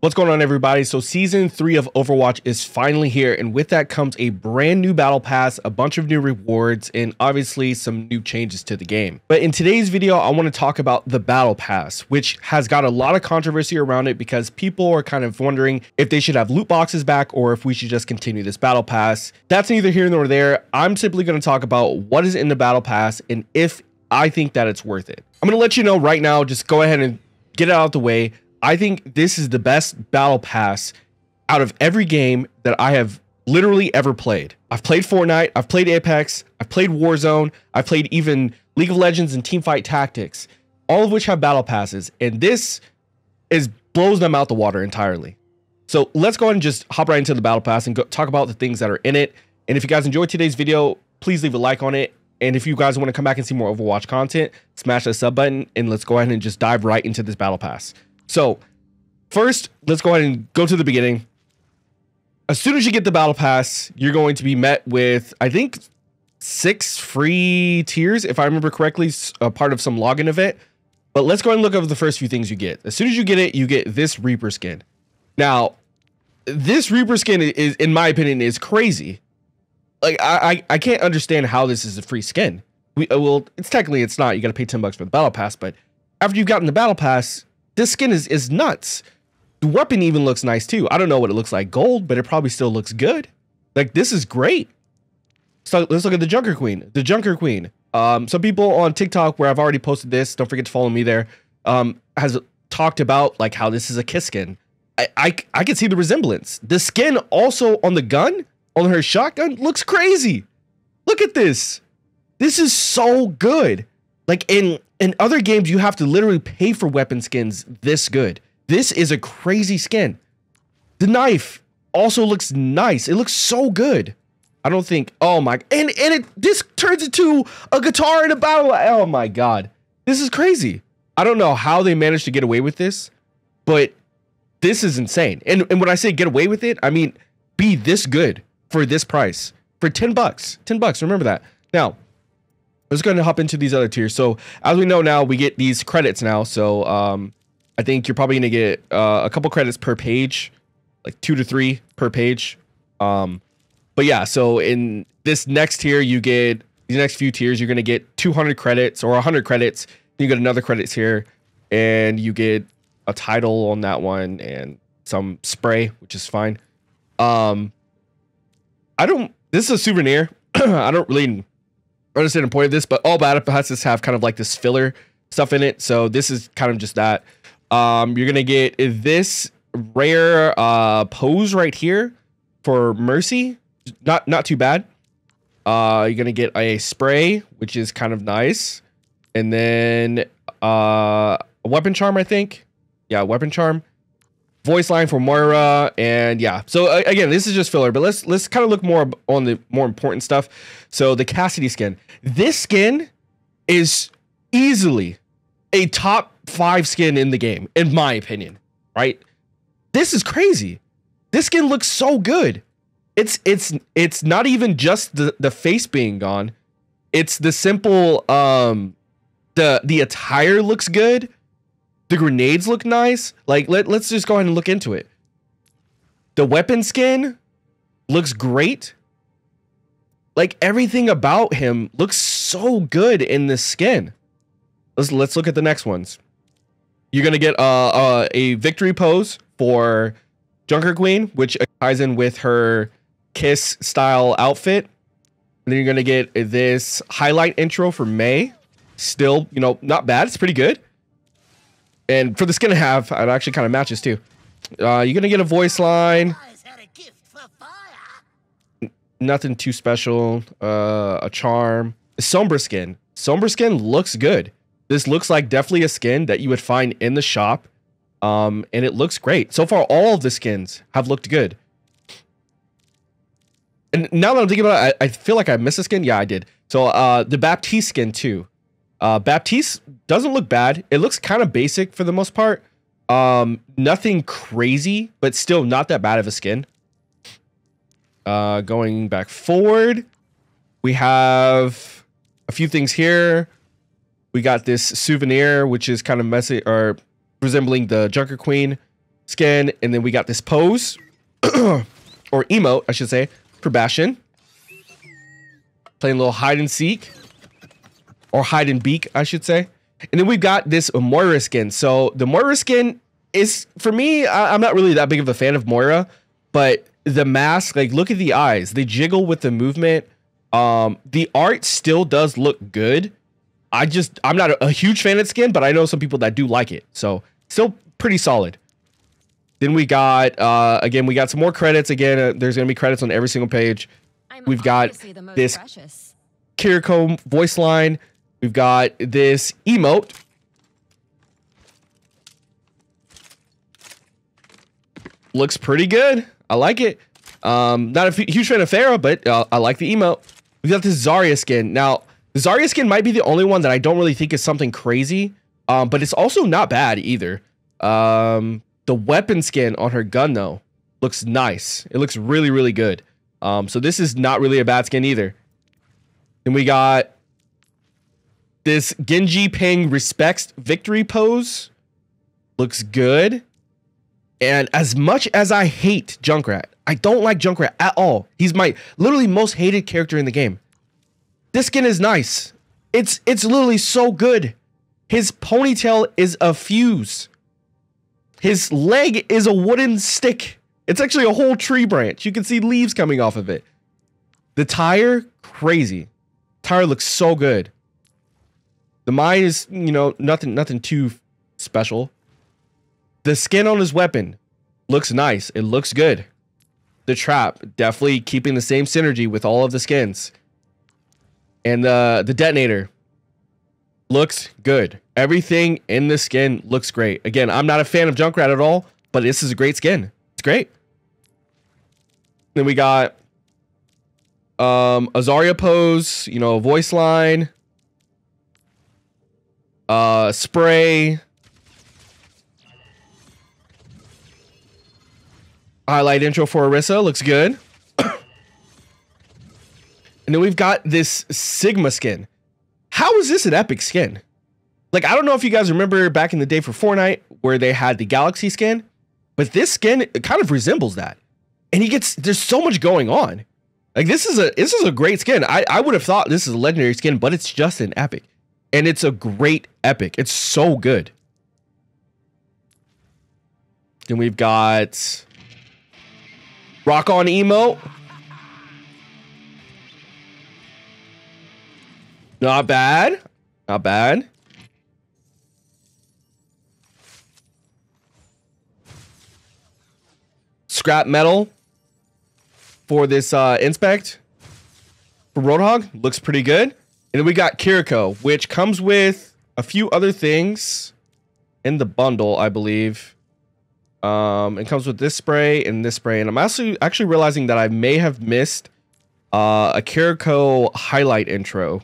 What's going on, everybody? So season 3 of Overwatch is finally here, and with that comes a brand new battle pass, a bunch of new rewards, and obviously some new changes to the game. But in today's video, I want to talk about the battle pass, which has got a lot of controversy around it because people are kind of wondering if they should have loot boxes back or if we should just continue this battle pass. That's neither here nor there. I'm simply going to talk about what is in the battle pass and if I think that it's worth it. I'm going to let you know right now, just go ahead and get it out of the way. I think this is the best battle pass out of every game that I have literally ever played. I've played Fortnite, I've played Apex, I've played Warzone, I've played even League of Legends and Teamfight Tactics, all of which have battle passes, and this blows them out the water entirely. So let's go ahead and just hop right into the battle pass and go talk about the things that are in it. And if you guys enjoyed today's video, please leave a like on it. And if you guys want to come back and see more Overwatch content, smash that sub button, and let's go ahead and just dive right into this battle pass. So first, let's go ahead and go to the beginning. As soon as you get the battle pass, you're going to be met with, I think, 6 free tiers, if I remember correctly, a part of some login event. But let's go ahead and look over the first few things you get. As soon as you get it, you get this Reaper skin. Now, this Reaper skin is, in my opinion, is crazy. Like, I can't understand how this is a free skin. Well, it's technically it's not. You got to pay $10 for the battle pass. But after you've gotten the battle pass, this skin is nuts. The weapon even looks nice too. I don't know what it looks like gold, but it probably still looks good. Like, this is great. So let's look at the Junker Queen. The Junker Queen. Some people on TikTok, where I've already posted this, don't forget to follow me there, has talked about like how this is a kiss skin. I can see the resemblance. The skin also on the gun, on her shotgun, looks crazy. Look at this. This is so good. Like, in other games, you have to literally pay for weapon skins this good. This is a crazy skin. The knife also looks nice. It looks so good. I don't think, oh my, and this turns into a guitar in a battle. Oh my God. This is crazy. I don't know how they managed to get away with this, but this is insane. And when I say get away with it, I mean, be this good for this price, for $10, $10. Remember that. Now, let's go ahead and hop into these other tiers. So as we know now, we get these credits now. So I think you're probably going to get a couple credits per page, like 2 to 3 per page. But yeah, so in this next tier, you get these next few tiers, you're going to get 200 credits or 100 credits. You get another credits here, and you get a title on that one and some spray, which is fine. This is a souvenir. I don't really understand the point of this, but all battle passes have kind of like this filler stuff in it, so this is kind of just that. You're gonna get this rare pose right here for Mercy. Not too bad. You're gonna get a spray, which is kind of nice, and then a weapon charm, I think. Yeah, weapon charm, voice line for Moira, and yeah. So again, this is just filler, but let's kind of look more on the more important stuff. So the Cassidy skin. This skin is easily a top 5 skin in the game, in my opinion, right? This is crazy. This skin looks so good. It's not even just the face being gone. It's the simple the attire looks good. The grenades look nice. Like, let's just go ahead and look into it. The weapon skin looks great. Like, everything about him looks so good in this skin. Let's look at the next ones. You're gonna get a victory pose for Junker Queen, which ties in with her kiss style outfit. And then you're gonna get this highlight intro for May. Still, you know, not bad. It's pretty good. And for the skin to have, it actually kind of matches too. You're going to get a voice line. Nothing too special. A charm. Sombra skin. Sombra skin looks good. This looks like definitely a skin that you would find in the shop. And it looks great. So far, all of the skins have looked good. And now that I'm thinking about it, I feel like I missed a skin. Yeah, I did. So the Baptiste skin too. Baptiste doesn't look bad. It looks kind of basic for the most part. Nothing crazy, but still not that bad of a skin. Going back forward, we have a few things here. We got this souvenir, which is kind of messy or resembling the Junker Queen. skin, and then we got this pose or emote, I should say, for Bastion. Playing a little hide and seek, or hide and beak, I should say. And then we've got this Moira skin. So the Moira skin is, for me, I'm not really that big of a fan of Moira, but the mask, like, look at the eyes. They jiggle with the movement. The art still does look good. I'm not a huge fan of skin, but I know some people that do like it. So still pretty solid. Then we got, again, we got some more credits. Again, there's going to be credits on every single page. We've got this precious Kiriko voice line. We've got this emote. Looks pretty good. I like it. Not a huge fan of Pharah, but I like the emote. We've got this Zarya skin. Now, the Zarya skin might be the only one that I don't really think is something crazy, but it's also not bad either. The weapon skin on her gun, though, looks nice. It looks really, really good. So this is not really a bad skin either. Then we got this Genji Ping Respects Victory pose. Looks good. And as much as I hate Junkrat, I don't like Junkrat at all. He's my literally most hated character in the game. This skin is nice. It's literally so good. His ponytail is a fuse. His leg is a wooden stick. It's actually a whole tree branch. You can see leaves coming off of it. The tire, crazy. Tire looks so good. The mine is, you know, nothing too special. The skin on his weapon looks nice. It looks good. The trap, definitely keeping the same synergy with all of the skins. And the detonator looks good. Everything in this skin looks great. Again, I'm not a fan of Junkrat at all, but this is a great skin. It's great. Then we got a Zarya pose, you know, voice line, spray, highlight intro for Orisa, looks good. And then we've got this Sigma skin. How is this an epic skin? Like, I don't know if you guys remember back in the day for Fortnite where they had the Galaxy skin, but this skin, it kind of resembles that. And he gets, there's so much going on. Like, this is a great skin. I would have thought this is a legendary skin, but it's just an epic. And it's a great epic. It's so good. Then we've got Rock On emote. Not bad. Not bad. Scrap metal for this inspect. For Roadhog. Looks pretty good. And then we got Kiriko, which comes with a few other things in the bundle, I believe. It comes with this spray. And I'm actually realizing that I may have missed a Kiriko highlight intro.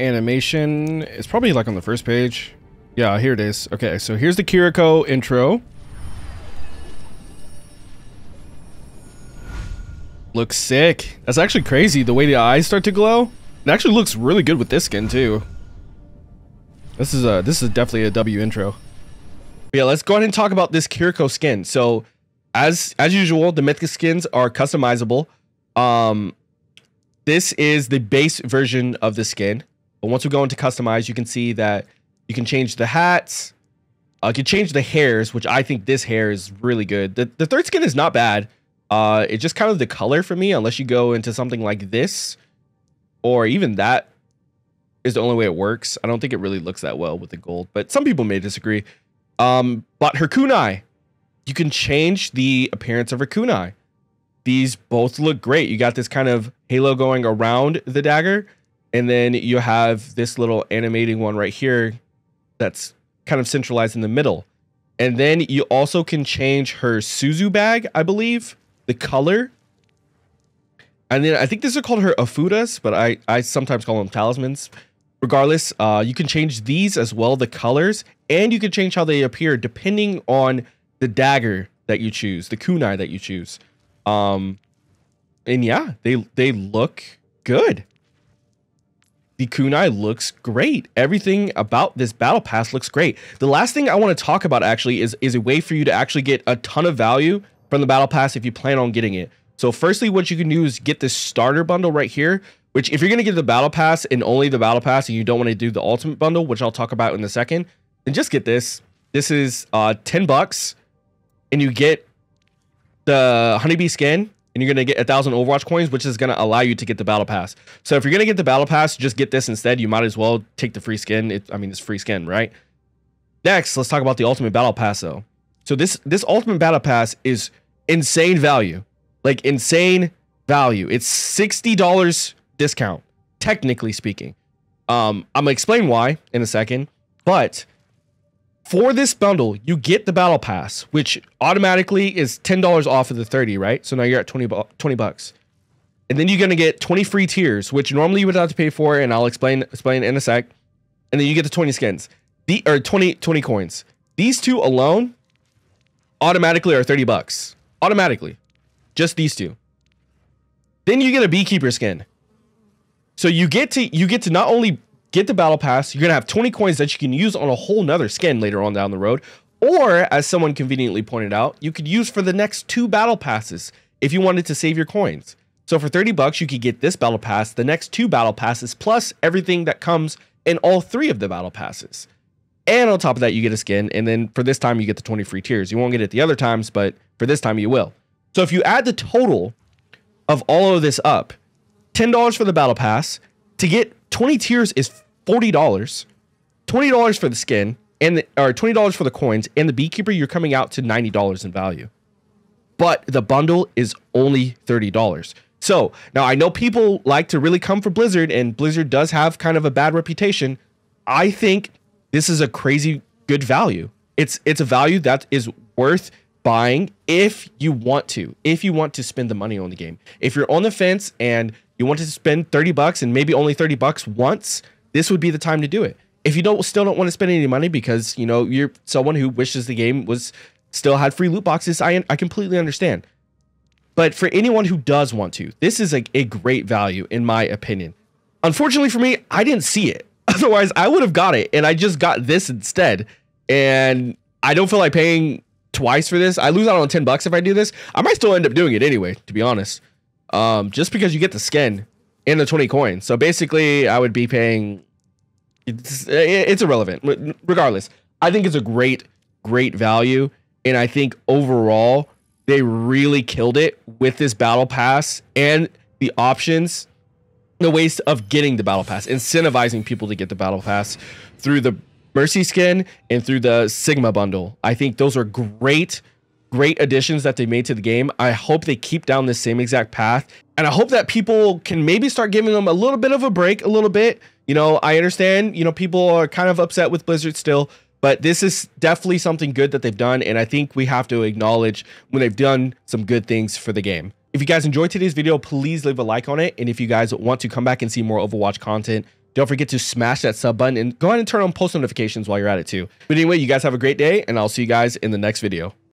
Animation, it's probably like on the first page. Yeah, here it is. Okay, so here's the Kiriko intro. Looks sick. That's actually crazy, the way the eyes start to glow. It actually looks really good with this skin too. This is definitely a W intro. But yeah, let's go ahead and talk about this Kiriko skin. So as usual, the mythic skins are customizable. This is the base version of the skin. But once we go into customize, you can see that you can change the hats. You can change the hairs, which I think this hair is really good. The third skin is not bad. It's just kind of the color for me, unless you go into something like this. Or even that is the only way it works. I don't think it really looks that well with the gold, but some people may disagree. But her kunai. You can change the appearance of her kunai. These both look great. You got this kind of halo going around the dagger. And then you have this little animating one right here that's kind of centralized in the middle. And then you also can change her Suzu bag, I believe, the color. And then I think these are called her Afudas, but I sometimes call them talismans. Regardless, you can change these as well, the colors, and you can change how they appear depending on the dagger that you choose, the kunai that you choose. And yeah, they look good. The kunai looks great. Everything about this battle pass looks great. The last thing I want to talk about actually is a way for you to actually get a ton of value from the battle pass if you plan on getting it. So firstly, what you can do is get this starter bundle right here, which if you're going to get the battle pass and only the battle pass and you don't want to do the ultimate bundle, which I'll talk about in a second, then just get this. This is $10 and you get the honeybee skin. And you're going to get 1,000 Overwatch coins, which is going to allow you to get the battle pass. So if you're going to get the battle pass, just get this instead. You might as well take the free skin. It's free skin, right? Next, let's talk about the ultimate battle pass, though. So this ultimate battle pass is insane value, like insane value. It's $60 discount, technically speaking. I'm going to explain why in a second, but for this bundle, you get the battle pass, which automatically is $10 off of the 30, right? So now you're at 20 bucks. And then you're going to get 20 free tiers, which normally you would have to pay for, and I'll explain in a sec. And then you get the 20 skins, or 20 coins. These two alone automatically are 30 bucks. Automatically. Just these two. Then you get a beekeeper skin. So you get to not only get the battle pass, you're going to have 20 coins that you can use on a whole nother skin later on down the road. Or, as someone conveniently pointed out, you could use for the next two battle passes if you wanted to save your coins. So for 30 bucks, you could get this battle pass, the next two battle passes, plus everything that comes in all three of the battle passes. And on top of that, you get a skin. And then for this time, you get the 20 free tiers. You won't get it the other times, but for this time, you will. So if you add the total of all of this up, $10 for the battle pass, to get 20 tiers is $40, $20 for the skin, and or $20 for the coins, and the beekeeper, you're coming out to $90 in value. But the bundle is only $30. So, now I know people like to really come for Blizzard, and Blizzard does have kind of a bad reputation. I think this is a crazy good value. It's a value that is worth buying if you want to spend the money on the game. If you're on the fence and you want to spend 30 bucks and maybe only 30 bucks once, this would be the time to do it. If you still don't want to spend any money because, you know, you're someone who wishes the game still had free loot boxes, I completely understand. But for anyone who does want to, this is a great value in my opinion. Unfortunately for me, I didn't see it. Otherwise, I would have got it, and I just got this instead. And I don't feel like paying twice for this. I lose out on 10 bucks if I do this. I might still end up doing it anyway, to be honest. Just because you get the skin and the 20 coins. So basically, I would be paying. It's irrelevant. Regardless, I think it's a great, great value. And I think overall, they really killed it with this battle pass and the options, the ways of getting the battle pass, incentivizing people to get the battle pass through the Mercy skin and through the Sigma bundle. I think those are great, great additions that they made to the game. I hope they keep down the same exact path. And I hope that people can maybe start giving them a little bit of a break, a little bit. You know, I understand, you know, people are kind of upset with Blizzard still, but this is definitely something good that they've done. And I think we have to acknowledge when they've done some good things for the game. If you guys enjoyed today's video, please leave a like on it. And if you guys want to come back and see more Overwatch content, don't forget to smash that sub button and go ahead and turn on post notifications while you're at it too. But anyway, you guys have a great day and I'll see you guys in the next video.